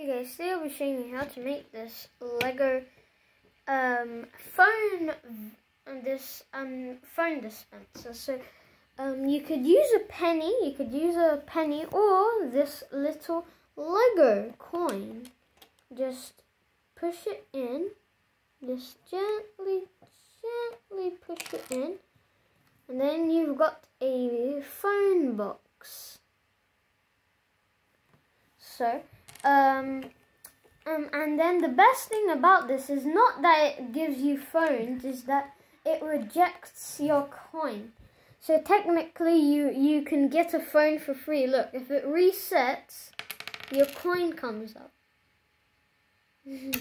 Hey guys, today I'll be showing you how to make this Lego phone dispenser. So you could use a penny, or this little Lego coin. Just push it in, just gently push it in, and then you've got a phone box. So and then the best thing about this is not that it gives you phones, is that it rejects your coin. So technically you can get a phone for free. Look, if it resets, your coin comes up. You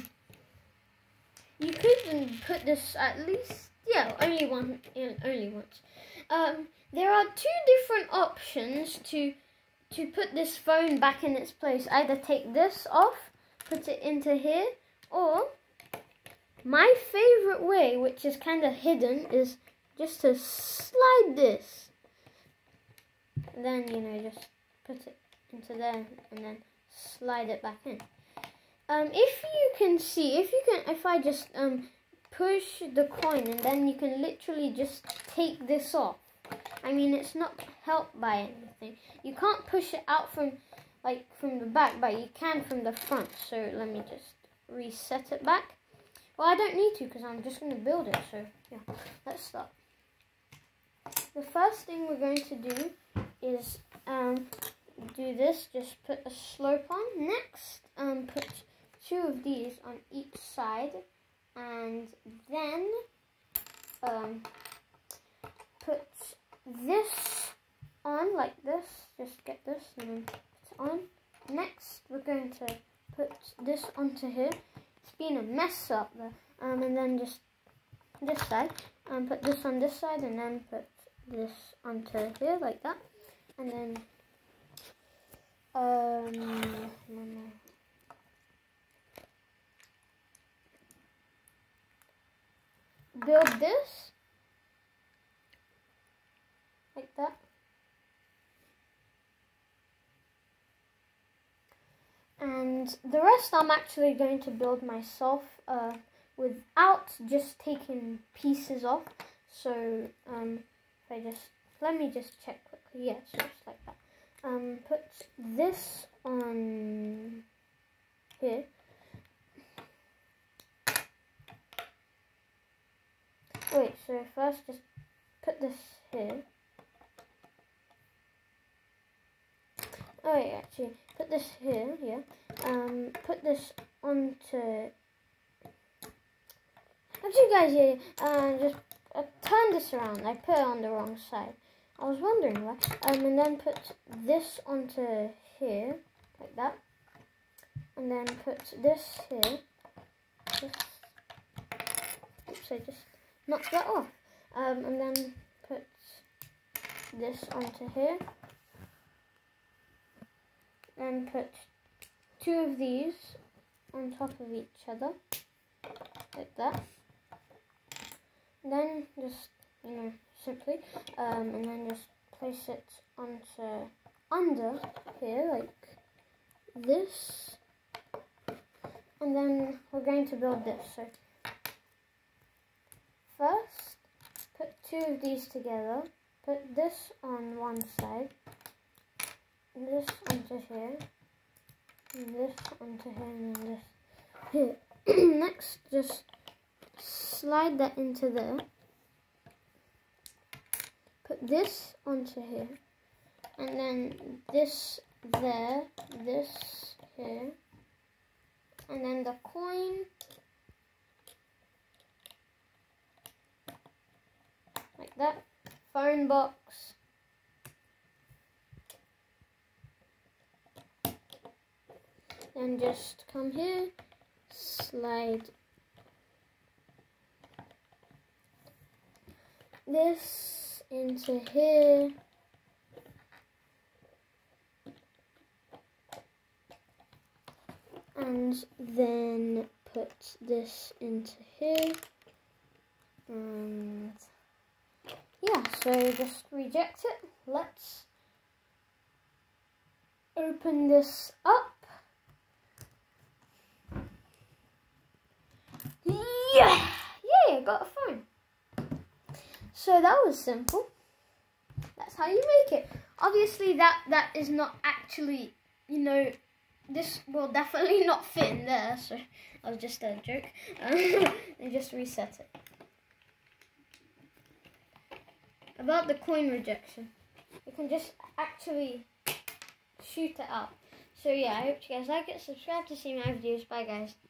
could put this at least, yeah, only once. There are two different options to put this phone back in its place. Either take this off, put it into here, or my favorite way, which is kind of hidden, is just to slide this. And then, you know, just put it into there and then slide it back in. If you can see, if I just push the coin, and then you can literally just take this off. I mean, it's not helped by anything. You can't push it out from the back, but you can from the front. So let me just reset it back. Well, I don't need to because I'm just going to build it. So yeah, let's start. The first thing we're going to do is do this. Just put a slope on. Next, put two of these on each side, and then put this on like this, just get this and then put it on. Next, we're going to put this onto here. It's been a mess up there. And then just this side, put this on this side, and then put this onto here like that. And then build this like that, and the rest I'm actually going to build myself without just taking pieces off. So let me just check quickly. Yeah, so it's like that. Put this on here. Wait, so first just put this here. Oh yeah, actually, put this here, yeah. Put this onto... Actually, guys, yeah, I turned this around. I put it on the wrong side. I was wondering why. And then put this onto here, like that. And then put this here. Oops, I just knocked that off. And then put this onto here. And put two of these on top of each other, like that. And then just, you know, simply, and then just place it onto under here, like this. And then we're going to build this. So first, put two of these together, put this on one side, this onto here, and this onto here, and this here. Next, just slide that into there. Put this onto here, and then this there, this here, and then the coin, like that, phone box. And just come here, slide this into here, and then put this into here, and yeah, so just reject it. Let's open this up. got a phone. So that was simple. That's how you make it. Obviously that is not actually, you know, this will definitely not fit in there, so that was just a joke. And just reset it. About the coin rejection, you can just actually shoot it up. So yeah, I hope you guys like it. Subscribe to see my videos. Bye guys.